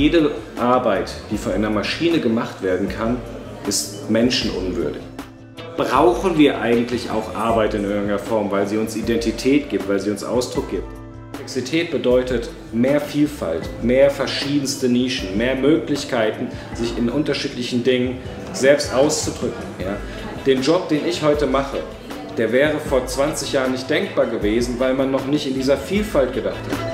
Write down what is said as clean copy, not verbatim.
Jede Arbeit, die von einer Maschine gemacht werden kann, ist menschenunwürdig. Brauchen wir eigentlich auch Arbeit in irgendeiner Form, weil sie uns Identität gibt, weil sie uns Ausdruck gibt? Komplexität bedeutet mehr Vielfalt, mehr verschiedenste Nischen, mehr Möglichkeiten, sich in unterschiedlichen Dingen selbst auszudrücken. Ja? Den Job, den ich heute mache, der wäre vor 20 Jahren nicht denkbar gewesen, weil man noch nicht in dieser Vielfalt gedacht hat.